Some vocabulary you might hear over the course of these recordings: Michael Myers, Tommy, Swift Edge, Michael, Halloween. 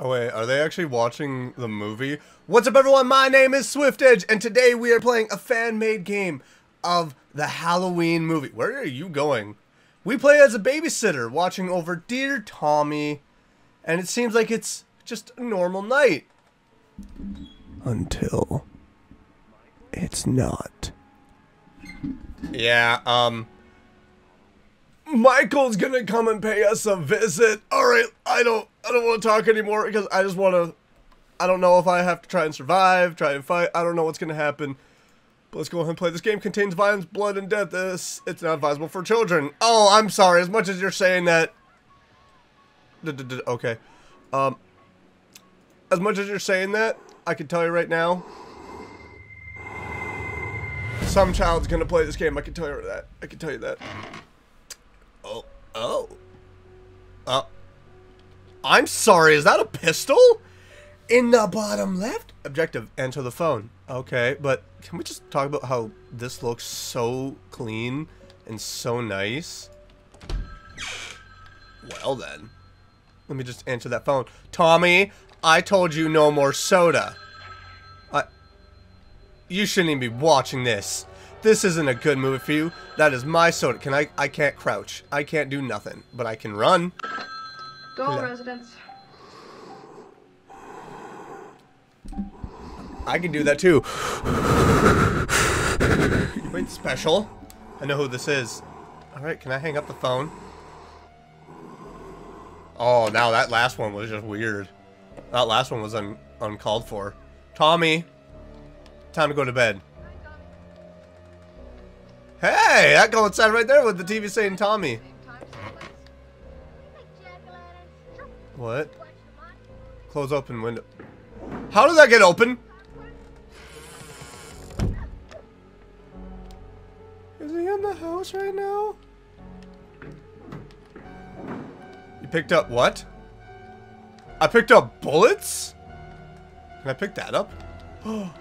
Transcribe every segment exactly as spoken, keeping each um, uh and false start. Oh wait, are they actually watching the movie? What's up everyone, my name is Swift Edge, and today we are playing a fan-made game of the Halloween movie. Where are you going? We play as a babysitter, watching over dear Tommy, and it seems like it's just a normal night. Until it's not. Yeah, um... Michael's gonna come and pay us a visit. Alright, I don't I don't want to talk anymore because I just want to... I don't know if I have to try and survive, try and fight. I don't know what's gonna happen. But let's go ahead and play. This game contains violence, blood, and death. This, it's not advisable for children. Oh, I'm sorry. As much as you're saying that... Okay. Um, as much as you're saying that, I can tell you right now... Some child's gonna play this game. I can tell you that. I can tell you that. Oh, oh, uh, I'm sorry, is that a pistol? In the bottom left? Objective, enter the phone. Okay, but can we just talk about how this looks so clean and so nice? Well then, let me just answer that phone. Tommy, I told you no more soda. I, you shouldn't even be watching this. This isn't a good move for you. That is my soda. Can I? I can't crouch. I can't do nothing, but I can run. Go, yeah. Residents. I can do that too. Wait, special. I know who this is. All right, can I hang up the phone? Oh, now that last one was just weird. That last one was un uncalled for. Tommy, time to go to bed. Hey, that coincided right there with the T V saying Tommy. What? Close open window. How did that get open? Is he in the house right now? You picked up what? I picked up bullets? Can I pick that up? Oh,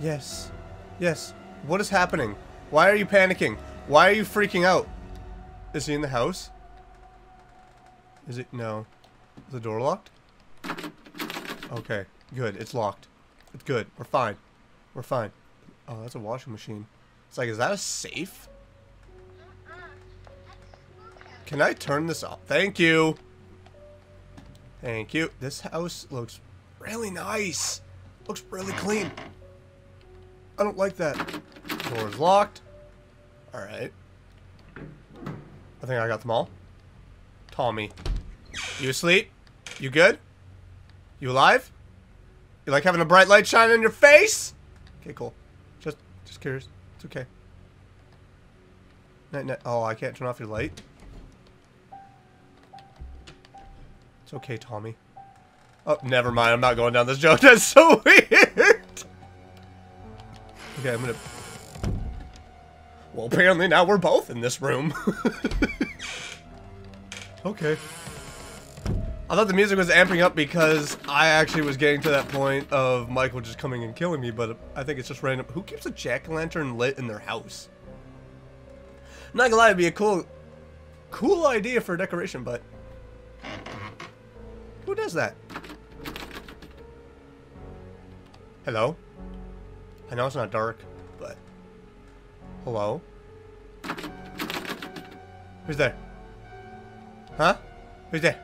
yes. Yes. What is happening? Why are you panicking? Why are you freaking out? Is he in the house? Is it? No. Is the door locked? Okay. Good. It's locked. It's good. We're fine. We're fine. Oh, that's a washing machine. It's like, is that a safe? Can I turn this off? Thank you. Thank you. This house looks really nice. Looks really clean. I don't like that. Door's locked. Alright. I think I got them all. Tommy. You asleep? You good? You alive? You like having a bright light shine on your face? Okay, cool. Just just curious. It's okay. Night, night. Oh, I can't turn off your light. It's okay, Tommy. Oh, never mind. I'm not going down this joke. That's so weird. Okay, I'm gonna... Well, apparently now we're both in this room. Okay. I thought the music was amping up because I actually was getting to that point of Michael just coming and killing me, but I think it's just random. Who keeps a jack-o'-lantern lit in their house? I'm not gonna lie, it'd be a cool, cool idea for a decoration, but... Who does that? Hello? I know it's not dark, but... Hello? Who's there? Huh? Who's there?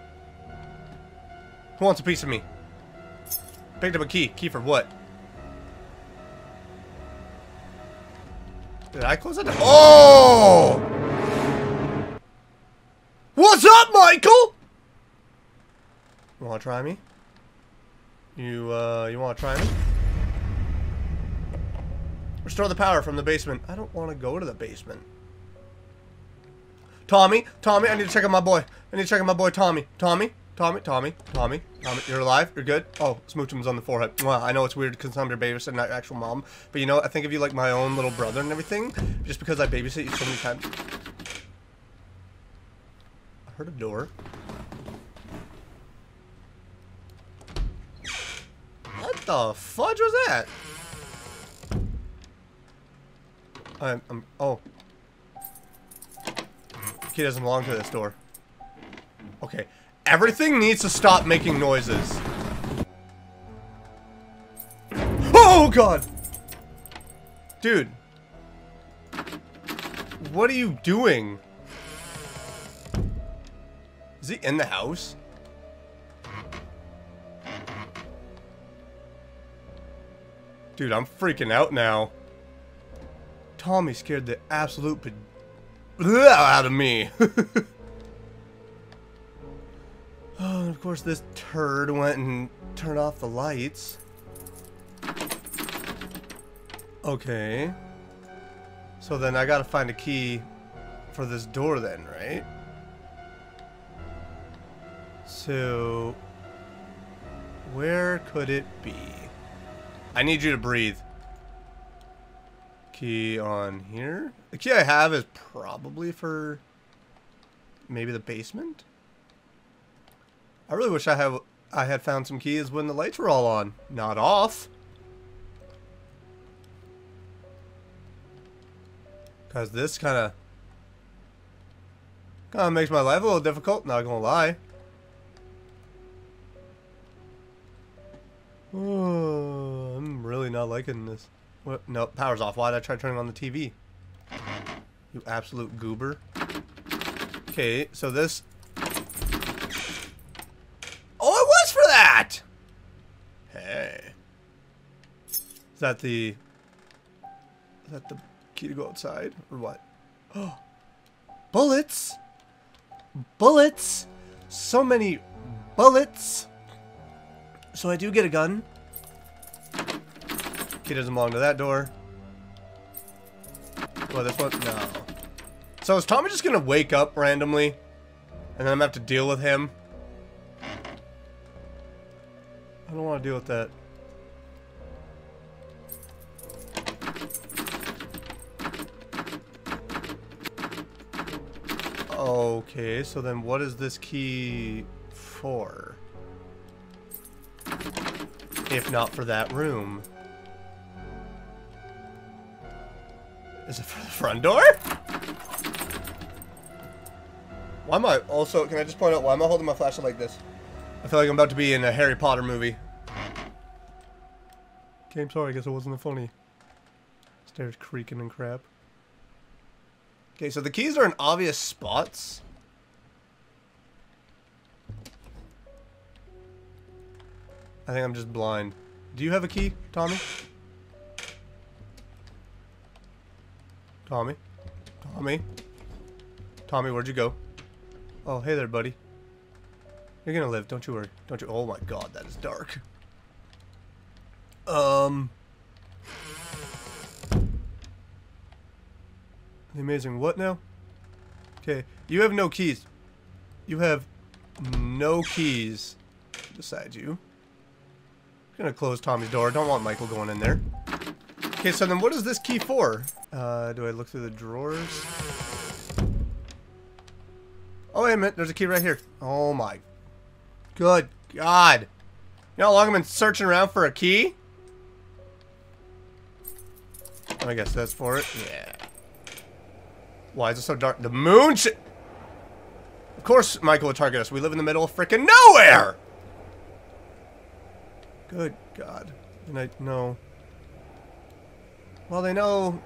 Who wants a piece of me? Picked up a key. Key for what? Did I close that door? Oh! What's up, Michael? You wanna try me? You, uh, you wanna try me? Restore the power from the basement. I don't want to go to the basement. Tommy, Tommy, I need to check on my boy. I need to check on my boy Tommy. Tommy, Tommy, Tommy, Tommy, Tommy. You're alive? You're good? Oh, smoochum's on the forehead. Well, I know it's weird because I'm your babysitter and not your actual mom. But you know, I think of you like my own little brother and everything. Just because I babysit you so many times. I heard a door. What the fudge was that? I'm, I'm, oh. Key doesn't belong to this door. Okay. Everything needs to stop making noises. God. Dude. What are you doing? Is he in the house? Dude, I'm freaking out now. Tommy scared the absolute out of me. Oh, and of course this turd went and turned off the lights. Okay. So then I gotta find a key for this door then, right? So where could it be? I need you to breathe. Key on here. The key I have is probably for maybe the basement. I really wish I have I had found some keys when the lights were all on, not off. Cause this kind of kind of makes my life a little difficult. Not gonna lie. Oh, I'm really not liking this. What? No, power's off. Why did I try turning on the T V? You absolute goober. Okay, so this... Oh, it was for that! Hey. Is that the... Is that the key to go outside? Or what? Oh. Bullets! Bullets! So many bullets! So I do get a gun. Key doesn't belong to that door. Well, this one? No. So is Tommy just gonna wake up randomly? And then I'm gonna have to deal with him? I don't wanna deal with that. Okay, so then what is this key for? If not for that room. Is it for the front door? Why am I also, can I just point out, why am I holding my flashlight like this? I feel like I'm about to be in a Harry Potter movie. Okay, I'm sorry, I guess it wasn't funny. Stairs creaking and crap. Okay, so the keys are in obvious spots. I think I'm just blind. Do you have a key, Tommy? Tommy? Tommy? Tommy, where'd you go? Oh, hey there, buddy. You're gonna live, don't you worry. Don't you- Oh my god, that is dark. Um... The amazing what now? Okay, you have no keys. You have no keys beside you. I'm gonna close Tommy's door. I don't want Michael going in there. Okay, so then what is this key for? Uh, do I look through the drawers? Oh, wait a minute. There's a key right here. Oh, my. Good God. You know how long I've been searching around for a key? I guess that's for it. Yeah. Why is it so dark? The moon sh- Of course Michael would target us. We live in the middle of frickin' nowhere! Good God. And I know... Well, they know...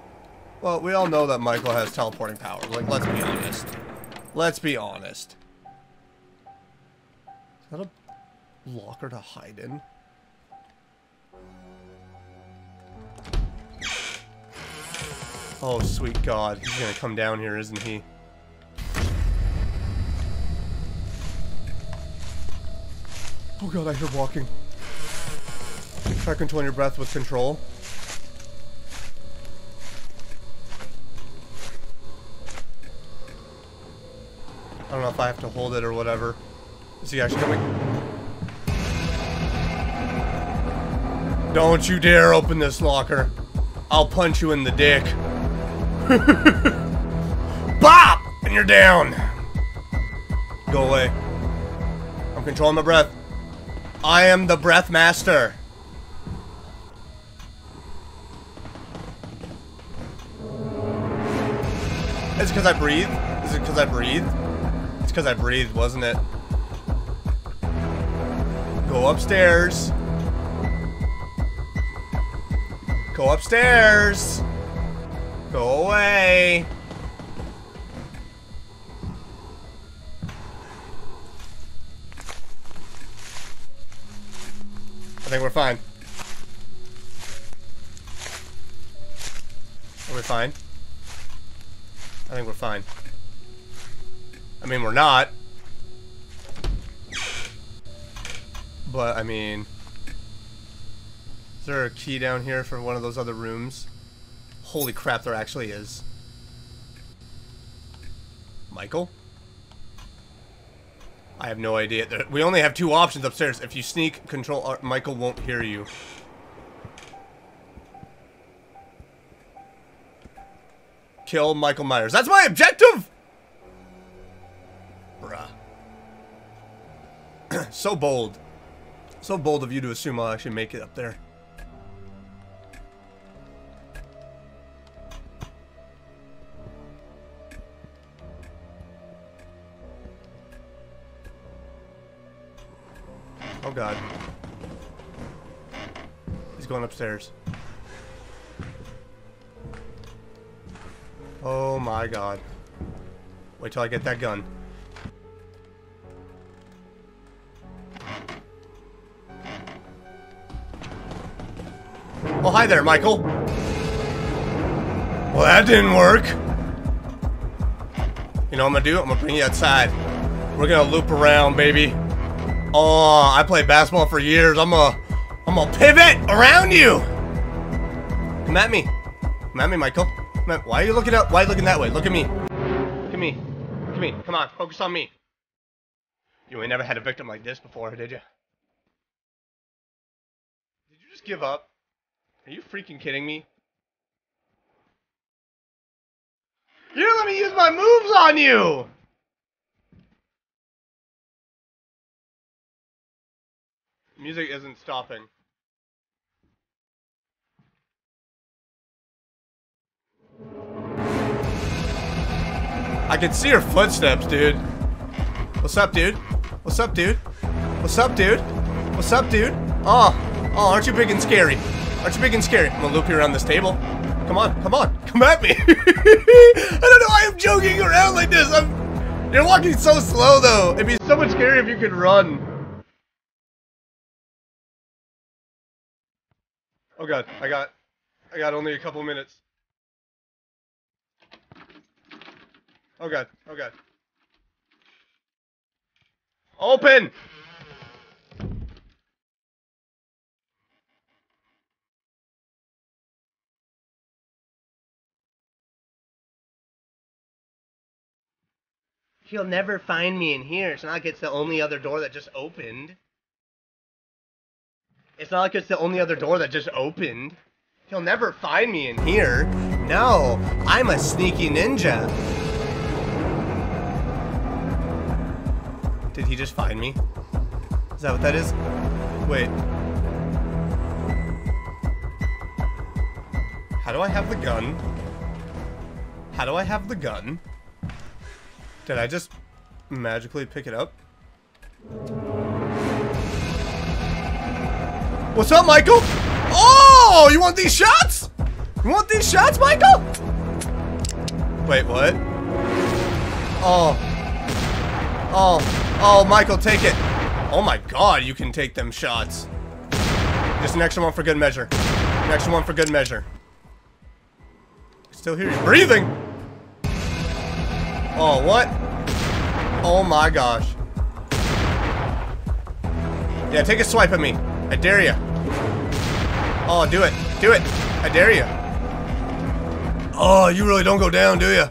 Well, we all know that Michael has teleporting powers. Like, let's be honest. Let's be honest. Is that a locker to hide in? Oh, sweet God. He's gonna come down here, isn't he? Oh, God, I hear walking. Try controlling your breath with control. I don't know if I have to hold it or whatever. Is he actually coming? Don't you dare open this locker. I'll punch you in the dick. Bop! And you're down. Go away. I'm controlling my breath. I am the breath master. Is it because I breathe? Is it because I breathe? It's because I breathed, wasn't it? Go upstairs. Go upstairs. Go away. I think we're fine. Are we fine? I think we're fine. I mean, we're not. But, I mean... Is there a key down here for one of those other rooms? Holy crap, there actually is. Michael? I have no idea. There, we only have two options upstairs. If you sneak, control R, Michael won't hear you. Kill Michael Myers. That's my objective! Bruh. So bold. So bold of you to assume I'll actually make it up there. Oh god. He's going upstairs. Oh my god. Wait till I get that gun. Oh, hi there, Michael. Well, that didn't work. You know what I'm gonna do? I'm gonna bring you outside. We're gonna loop around, baby. Oh, I played basketball for years. I'm a, I'm a pivot around you. Come at me, come at me, Michael. Come at, why are you looking up? Why are you looking that way? Look at me. Look at me. Look at me. Come on, focus on me. You ain't never had a victim like this before, did you? Did you just give up? Are you freaking kidding me? You didn't let me use my moves on you. Music isn't stopping. I can see her footsteps, dude. What's up, dude? What's up, dude? What's up, dude? What's up, dude? Oh, oh, aren't you big and scary? Aren't you big and scary? I'm gonna loop you around this table. Come on, come on, come at me. I don't know why I'm joking around like this. I'm... You're walking so slow, though. It'd be so much scarier if you could run. Oh god, I got, I got only a couple minutes. Oh god, oh god. Open! He'll never find me in here. It's not like it's the only other door that just opened. It's not like it's the only other door that just opened. He'll never find me in here. No, I'm a sneaky ninja. Did he just find me? Is that what that is? Wait. How do I have the gun? How do I have the gun? Did I just magically pick it up? What's up, Michael? Oh, you want these shots? You want these shots, Michael? Wait, what? Oh. Oh. Oh, Michael, take it. Oh my god, you can take them shots. Just an extra one for good measure. An extra one for good measure. I still hear you breathing. Oh, what? Oh my gosh. Yeah, take a swipe at me. I dare you. Oh, do it. Do it. I dare you. Oh, you really don't go down, do you?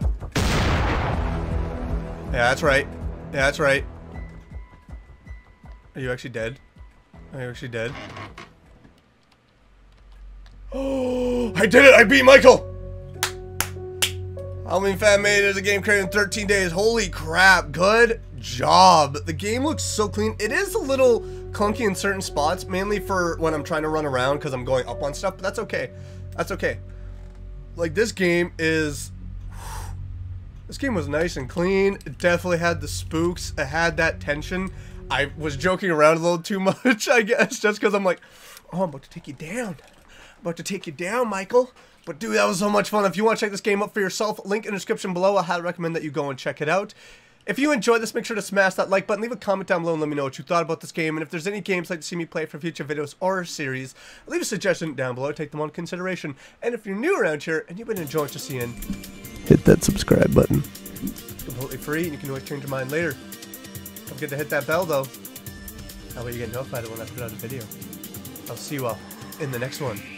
Yeah, that's right. Yeah, that's right. Are you actually dead? Are you actually dead? Oh, I did it. I beat Michael. Halloween Fan Made is a game created in thirteen days. Holy crap. Good job. The game looks so clean. It is a little clunky in certain spots, mainly for when I'm trying to run around because I'm going up on stuff, but that's okay. That's okay. Like, this game is... This game was nice and clean. It definitely had the spooks. It had that tension. I was joking around a little too much, I guess, just because I'm like, oh, I'm about to take you down. I'm About to take you down, Michael. But dude, that was so much fun. If you want to check this game up for yourself, link in the description below. I highly recommend that you go and check it out. If you enjoyed this, make sure to smash that like button, leave a comment down below and let me know what you thought about this game. And if there's any games you'd like to see me play for future videos or series, leave a suggestion down below, take them on consideration. And if you're new around here and you've been enjoying what you're seeing, hit that subscribe button. It's completely free and you can always change your mind later. Don't forget to hit that bell though. That way you get notified when I put out a video. I'll see you all in the next one.